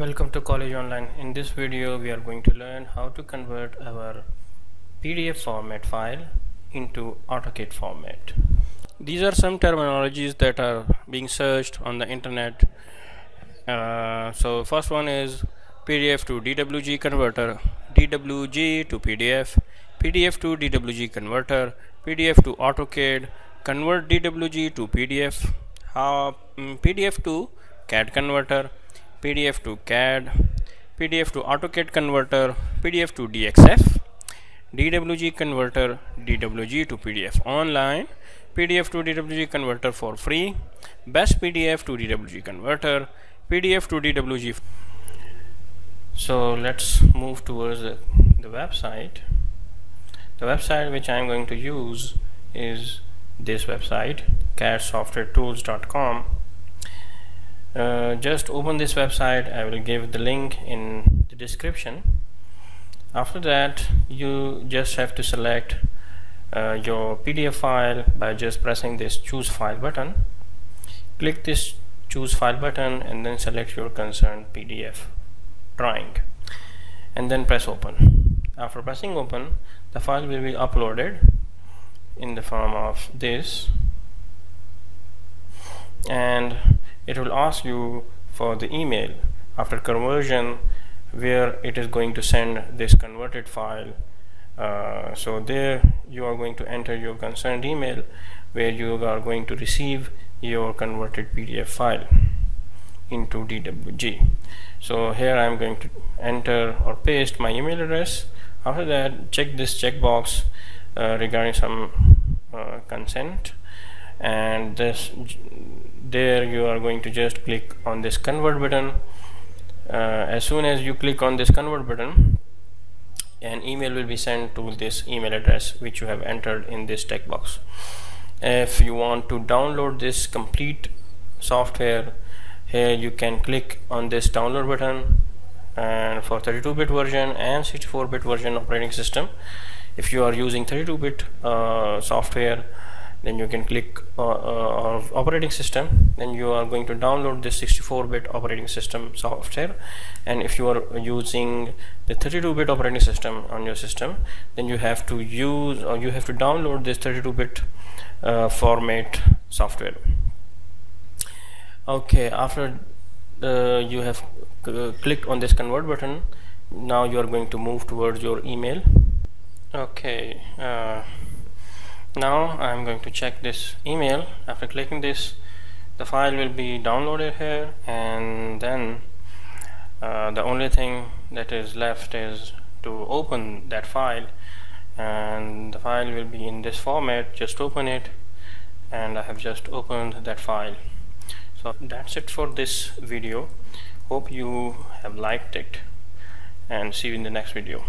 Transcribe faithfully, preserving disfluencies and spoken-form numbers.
Welcome to College Online. In this video we are going to learn how to convert our P D F format file into AutoCAD format. These are some terminologies that are being searched on the internet. Uh, so first one is P D F to D W G converter, D W G to P D F, P D F to D W G converter, P D F to AutoCAD, convert D W G to P D F, uh, P D F to C A D converter, P D F to C A D, P D F to AutoCAD converter, P D F to D X F, D W G converter, D W G to P D F online, P D F to D W G converter for free, best P D F to D W G converter, P D F to D W G. So let's move towards the, the website. The website which I'm going to use is this website, cad software tools dot com. Uh, just open this website. I will give the link in the description. After that, you just have to select uh, your P D F file by just pressing this choose file button. Click this choose file button and then select your concerned P D F drawing and then press open. After pressing open, the file will be uploaded in the form of this, and it will ask you for the email after conversion where it is going to send this converted file. Uh, so there you are going to enter your concerned email where you are going to receive your converted P D F file into D W G. So here I am going to enter or paste my email address. After that, check this checkbox uh, regarding some uh, consent, and this there you are going to just click on this convert button. Uh, as soon as you click on this convert button, an email will be sent to this email address which you have entered in this text box. If you want to download this complete software, here you can click on this download button, and for thirty-two bit version and sixty-four bit version operating system. If you are using thirty-two bit uh, software, then you can click uh, uh, operating system. Then you are going to download this sixty-four bit operating system software, and if you are using the thirty-two bit operating system on your system, then you have to use or you have to download this thirty-two bit uh, format software. Okay, after uh, you have clicked on this convert button, now you are going to move towards your email. Okay, uh, now I'm going to check this email. After clicking this, the file will be downloaded here, and then uh, the only thing that is left is to open that file, and the file will be in this format. Just open it, and I have just opened that file. So that's it for this video. Hope you have liked it, and see you in the next video.